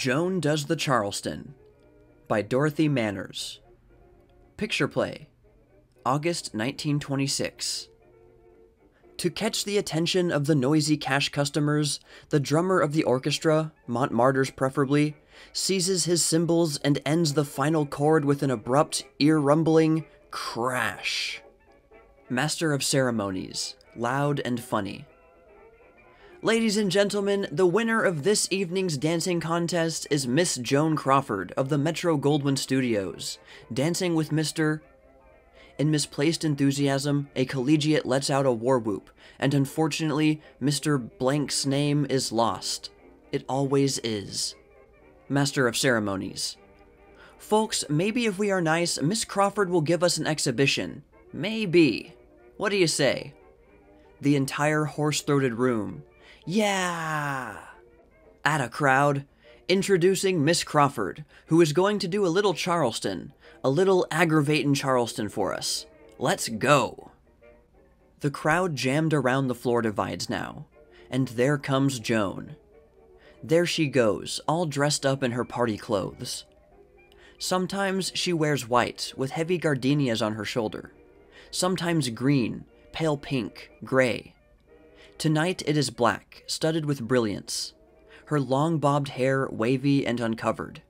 Joan Does the Charleston by Dorothy Manners. Picture Play, August 1926. To catch the attention of the noisy cash customers, the drummer of the orchestra, Montmartre's preferably, seizes his cymbals and ends the final chord with an abrupt, ear-rumbling crash. Master of Ceremonies, Loud and Funny. Ladies and gentlemen, the winner of this evening's dancing contest is Miss Joan Crawford of the Metro-Goldwyn Studios, dancing with Mr. In misplaced enthusiasm, a collegiate lets out a war whoop, and unfortunately, Mr. Blank's name is lost. It always is. Master of Ceremonies. Folks, maybe if we are nice, Miss Crawford will give us an exhibition. Maybe. What do you say? The entire hoarse-throated room. Yeah! Atta crowd, introducing Miss Crawford, who is going to do a little Charleston, a little aggravatin' Charleston for us. Let's go! The crowd jammed around the floor divides now, and there comes Joan. There she goes, all dressed up in her party clothes. Sometimes she wears white, with heavy gardenias on her shoulder. Sometimes green, pale pink, gray. Tonight it is black, studded with brilliance, her long bobbed hair wavy and uncovered.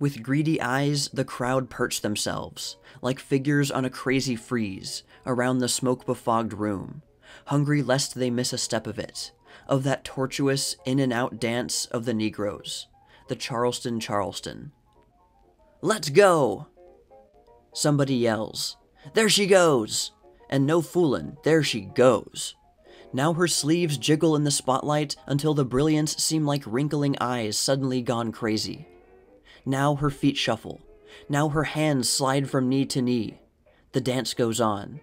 With greedy eyes, the crowd perch themselves, like figures on a crazy frieze, around the smoke-befogged room, hungry lest they miss a step of it, of that tortuous in-and-out dance of the Negroes, the Charleston Charleston. Let's go! Somebody yells, there she goes! And no foolin', there she goes. Now her sleeves jiggle in the spotlight until the brilliants seem like wrinkling eyes suddenly gone crazy. Now her feet shuffle. Now her hands slide from knee to knee. The dance goes on.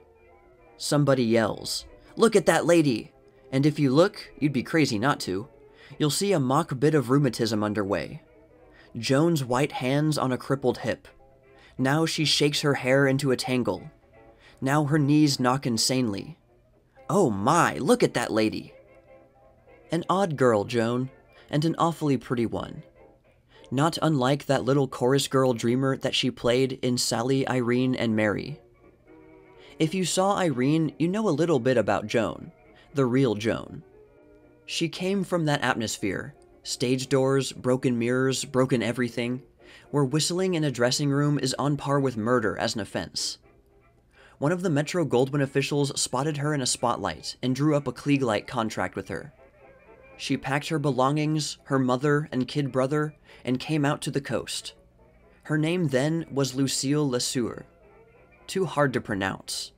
Somebody yells, "Look at that lady!" And if you look, you'd be crazy not to. You'll see a mock bit of rheumatism underway. Joan's white hands on a crippled hip. Now she shakes her hair into a tangle. Now her knees knock insanely. Oh my, look at that lady! An odd girl, Joan, and an awfully pretty one. Not unlike that little chorus girl dreamer that she played in Sally, Irene, and Mary. If you saw Irene, you know a little bit about Joan, the real Joan. She came from that atmosphere. Stage doors, broken mirrors, broken everything, where whistling in a dressing room is on par with murder as an offense. One of the Metro-Goldwyn officials spotted her in a spotlight and drew up a Klieg-like contract with her. She packed her belongings, her mother and kid brother, and came out to the coast. Her name then was Lucille Lesueur. Too hard to pronounce.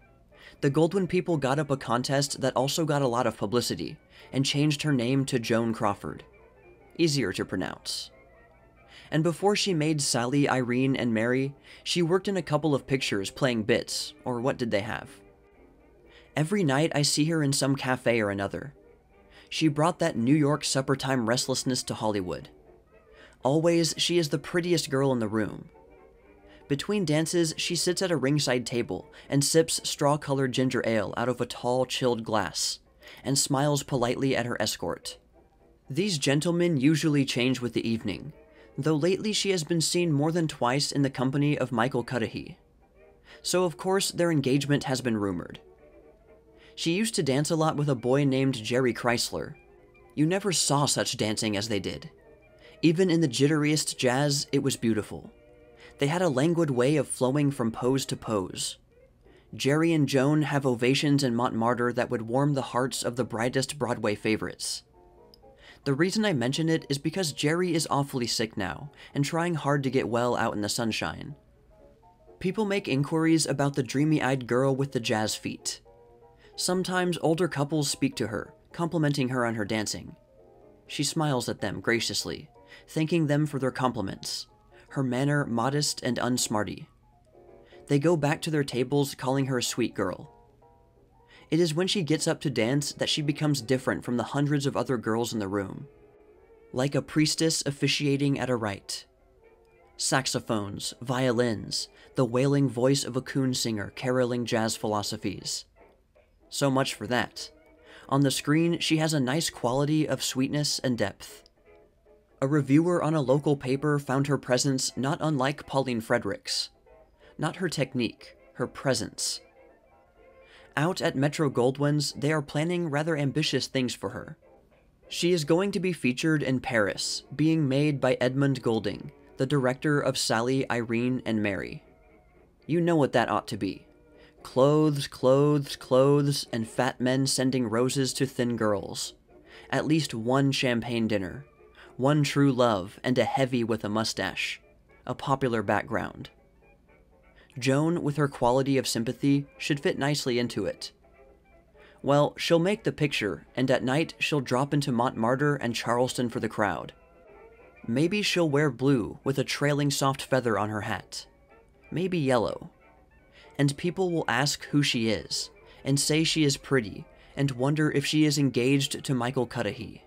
The Goldwyn people got up a contest that also got a lot of publicity, and changed her name to Joan Crawford. Easier to pronounce. And before she made Sally, Irene, and Mary, she worked in a couple of pictures playing bits, or what did they have. Every night I see her in some cafe or another. She brought that New York suppertime restlessness to Hollywood. Always, she is the prettiest girl in the room. Between dances, she sits at a ringside table and sips straw-colored ginger ale out of a tall, chilled glass, and smiles politely at her escort. These gentlemen usually change with the evening, though lately she has been seen more than twice in the company of Michael Cudahy. So of course their engagement has been rumored. She used to dance a lot with a boy named Jerry Chrysler. You never saw such dancing as they did. Even in the jitteriest jazz, it was beautiful. They had a languid way of flowing from pose to pose. Jerry and Joan have ovations in Montmartre that would warm the hearts of the brightest Broadway favorites. The reason I mention it is because Jerry is awfully sick now, and trying hard to get well out in the sunshine. People make inquiries about the dreamy-eyed girl with the jazz feet. Sometimes older couples speak to her, complimenting her on her dancing. She smiles at them graciously, thanking them for their compliments, her manner modest and unsmarty. They go back to their tables calling her a sweet girl. It is when she gets up to dance that she becomes different from the hundreds of other girls in the room. Like a priestess officiating at a rite. Saxophones, violins, the wailing voice of a coon singer caroling jazz philosophies. So much for that. On the screen, she has a nice quality of sweetness and depth. A reviewer on a local paper found her presence not unlike Pauline Frederick's. Not her technique, her presence. Out at Metro-Goldwyn's, they are planning rather ambitious things for her. She is going to be featured in Paris, being made by Edmund Golding, the director of Sally, Irene, and Mary. You know what that ought to be. Clothes, clothes, clothes, and fat men sending roses to thin girls. At least one champagne dinner. One true love, and a heavy with a mustache. A popular background. Joan, with her quality of sympathy, should fit nicely into it. Well, she'll make the picture, and at night she'll drop into Montmartre and Charleston for the crowd. Maybe she'll wear blue with a trailing soft feather on her hat. Maybe yellow. And people will ask who she is, and say she is pretty, and wonder if she is engaged to Michael Cudahy.